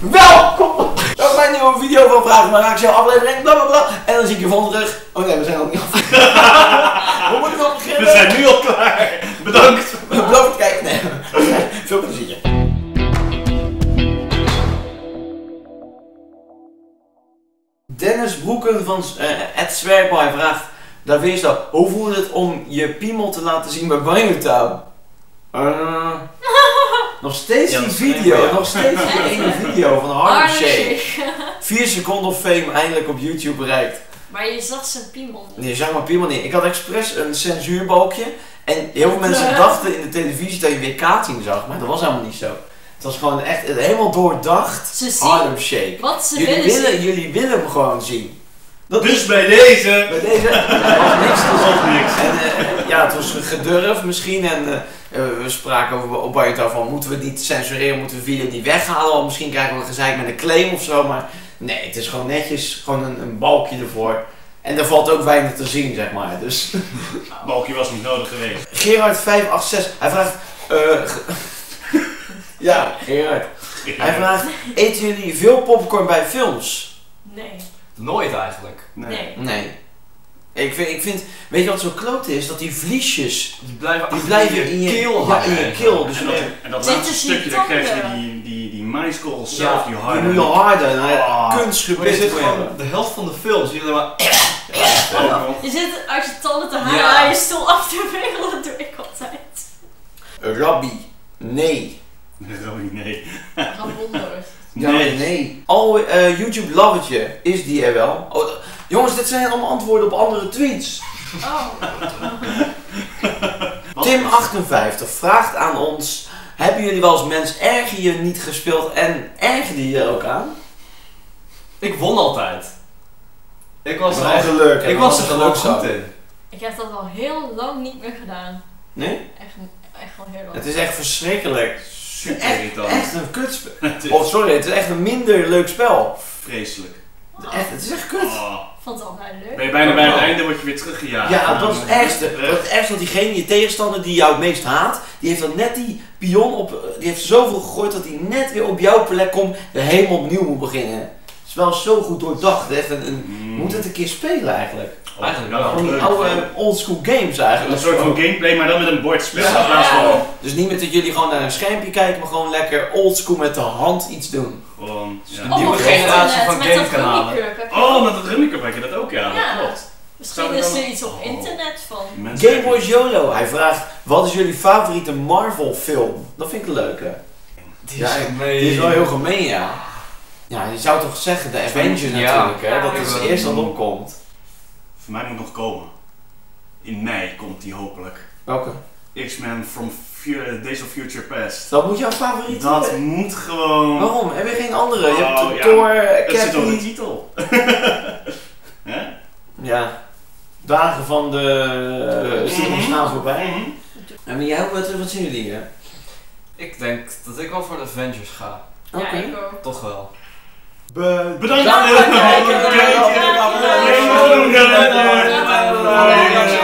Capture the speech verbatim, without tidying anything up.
Welkom! Dat is mijn nieuwe video van Vragen maar Raak Show aflevering blablabla. En dan zie ik je volgende terug. Oh nee, we zijn al niet af. Hoe moet ik nog beginnen? We zijn nu al klaar. Bedankt. Bedankt, kijk. Nee. Veel plezier. Dennis Broeken van uh, Edzwerpaar vraagt, daar weer zo, hoe voelt het om je piemel te laten zien bij Barnetown? Uh, nog steeds ja, die video, nog steeds die ene video van Harlem Shake. Vier seconden fame eindelijk op YouTube bereikt. Maar je zag zijn piemel niet. Nee, je zag mijn piemel niet. Ik had expres een censuurbalkje en heel veel mensen dachten in de televisie dat je weer Katien zag, maar dat was helemaal niet zo. Het was gewoon echt helemaal doordacht Harlem Shake. Wat ze jullie willen, willen jullie willen hem gewoon zien. Dat dus is, bij deze. Bij deze. Er was niks. Er was niks. En, uh, ja, het was gedurfd misschien en uh, we spraken over op Barjita van moeten we niet censureren, moeten we video niet weghalen, want misschien krijgen we een gezeik met een claim of zo. Maar nee, het is gewoon netjes, gewoon een, een balkje ervoor. En er valt ook weinig te zien, zeg maar. Dus. Nou, balkje was niet nodig geweest. Gerard vijf acht zes, hij vraagt. Uh, Ja, Gerard. Hij vraagt, eten jullie veel popcorn bij films? Nee. Nooit eigenlijk. Nee. Nee. Ik vind, ik vind weet je wat zo klote is? Dat die vliesjes, die blijven, die blijven in je keel hangen. Ja, in je keel. Dus en dat, en dat laatste stukje, daar krijg je die, die, die maïskorrels zelf, ja, die harder. Die moet je harder, nou, kunstgebied. Je zit gewoon de helft van de films, je helemaal... Ja, ja, je zit als je tanden te halen, ja, je stoel af te wegelen, dat doe ik altijd. Rabbi, nee. Sorry, nee. Gavondorf. Ja, nee. nee. Al uh, YouTube Lovetje, is die er wel? Oh, jongens, dit zijn allemaal antwoorden op andere tweets. Oh. Tim vijfenvijftig vraagt aan ons, hebben jullie wel als mens erger je niet gespeeld en ergerde je er ook aan? Ik won altijd. Ik was er echt leuk. Ik was er geluk goed in. Ik heb dat al heel lang niet meer gedaan. Nee? Echt, echt al heel lang. Het is echt verschrikkelijk. Super irritant. Echt, echt een kutspel. Oh sorry, het is echt een minder leuk spel. Vreselijk. Oh. Echt, het is echt kut. Oh. Vond het altijd leuk. Ben je bijna bij het oh. einde, word je weer teruggejaagd. Ja, dat is het ergste. Dat is echt dat diegene, je tegenstander die jou het meest haat, die heeft dan net die pion op, die heeft zoveel gegooid dat hij net weer op jouw plek komt en helemaal opnieuw moet beginnen. Het is wel zo goed doordacht. Echt een, een, mm. Moet het een keer spelen eigenlijk. Oh, eigenlijk wel. Van die oude oldschool games eigenlijk. Een soort van gameplay, maar dan met een bord spelen. Ja. Ja. Van... Dus niet met dat jullie gewoon naar een schermpje kijken, maar gewoon lekker oldschool met de hand iets doen. Gewoon ja. een nieuwe generatie van gamekanalen. Oh, met het Rummikub heb je dat ook, ja. Ja. Klopt. Misschien is er iets op oh. internet van. Gameboys YOLO, hij vraagt, wat is jullie favoriete Marvel film? Dat vind ik een leuke. Die is, ja, die is wel heel gemeen, ja. Ja, je zou toch zeggen, de Avengers natuurlijk, ja. hè, ja, dat is het eerst dat opkomt. Voor mij moet nog komen. In mei komt die hopelijk. Welke? X-Men from Days of Future Past. Dat moet jouw favoriet zijn. Dat hebben. moet gewoon... Waarom? Heb je geen andere? Oh, je hebt Thor, ja. Captain... Dat zit op de titel. Hè? Ja. Dagen van de uh, Stilmsnaal voorbij. Mm -hmm. En jij, wat, wat zien jullie hier? Ik denk dat ik wel voor de Avengers ga. Oké. Okay. Ja, toch wel. Be bedankt! Bedankt! Bedankt! Bedankt! Bedankt! Bedankt! Bedankt! Bedankt!